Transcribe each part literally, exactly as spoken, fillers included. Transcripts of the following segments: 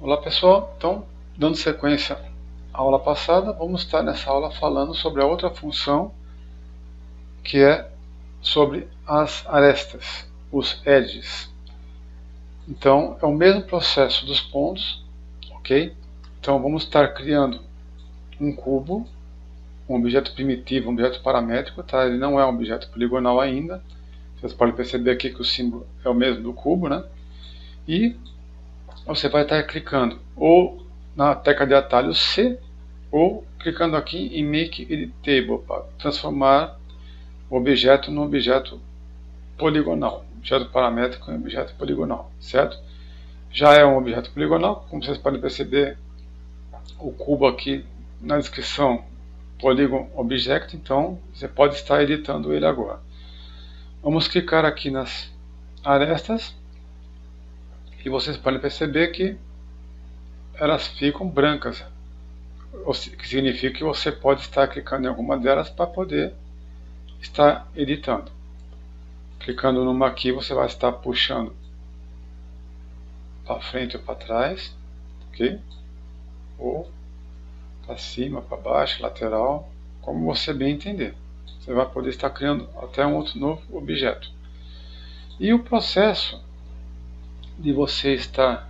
Olá pessoal, então dando sequência à aula passada, vamos estar nessa aula falando sobre a outra função que é sobre as arestas, os edges. Então é o mesmo processo dos pontos, ok? Então vamos estar criando um cubo, um objeto primitivo, um objeto paramétrico, tá? Ele não é um objeto poligonal ainda. Vocês podem perceber aqui que o símbolo é o mesmo do cubo, né? E você vai estar clicando ou na tecla de atalho C ou clicando aqui em Make Edit Table para transformar o objeto no objeto poligonal, objeto paramétrico em objeto poligonal, certo? Já é um objeto poligonal, como vocês podem perceber, o cubo aqui na descrição Polygon Object, então você pode estar editando ele agora. Vamos clicar aqui nas arestas e vocês podem perceber que elas ficam brancas, o que significa que você pode estar clicando em alguma delas para poder estar editando. Clicando numa aqui, você vai estar puxando para frente ou para trás, ok? Ou para cima, para baixo, lateral, como você bem entender. Você vai poder estar criando até um outro novo objeto. E o processo de você estar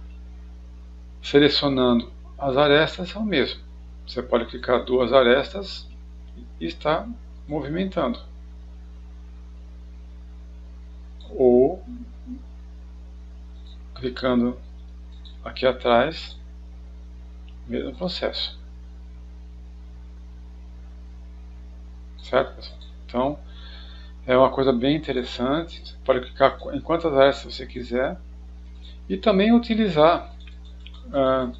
selecionando as arestas é o mesmo. Você pode clicar duas arestas e estar movimentando. Ou clicando aqui atrás, mesmo processo. Certo, pessoal? Então, é uma coisa bem interessante. Você pode clicar em quantas arestas você quiser. E também utilizar ah,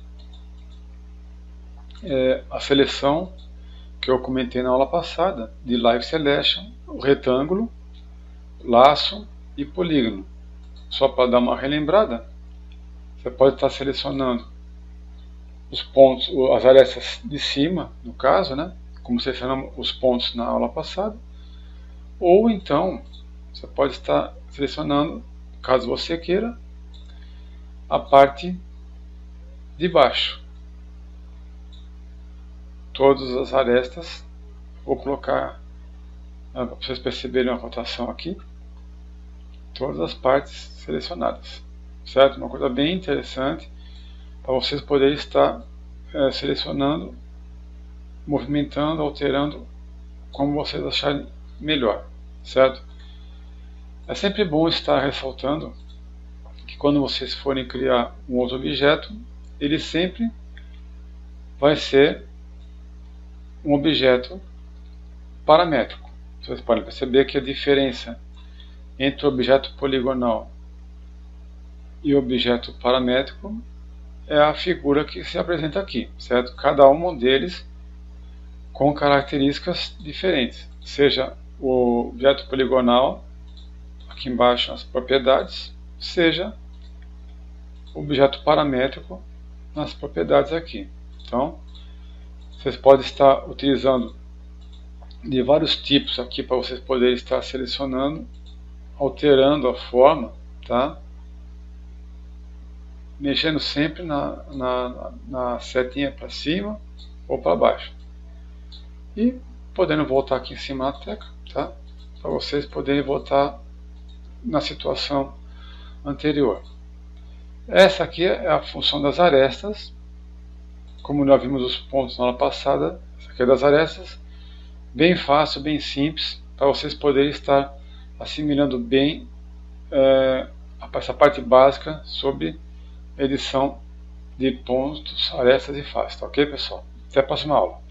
é, a seleção que eu comentei na aula passada, de Live Selection, o retângulo, laço e polígono. Só para dar uma relembrada, você pode estar selecionando os pontos, as arestas de cima, no caso, né? Como selecionamos os pontos na aula passada, ou então você pode estar selecionando, caso você queira, a parte de baixo. Todas as arestas, vou colocar para vocês perceberem a rotação aqui, todas as partes selecionadas, certo? Uma coisa bem interessante para vocês poderem estar é, selecionando, movimentando, alterando como vocês acharem melhor, certo? É sempre bom estar ressaltando que quando vocês forem criar um outro objeto, ele sempre vai ser um objeto paramétrico. Vocês podem perceber que a diferença entre o objeto poligonal e o objeto paramétrico é a figura que se apresenta aqui, certo? Cada um deles com características diferentes, seja o objeto poligonal, aqui embaixo nas propriedades, seja o objeto paramétrico nas propriedades aqui. Então, vocês podem estar utilizando de vários tipos aqui para vocês poderem estar selecionando, alterando a forma, tá? Mexendo sempre na, na, na setinha para cima ou para baixo. E podendo voltar aqui em cima na tecla, tá? Para vocês poderem voltar na situação anterior. Essa aqui é a função das arestas. Como nós vimos os pontos na aula passada, essa aqui é das arestas. Bem fácil, bem simples, para vocês poderem estar assimilando bem é, essa parte básica sobre edição de pontos, arestas e faces, tá ok, pessoal? Até a próxima aula.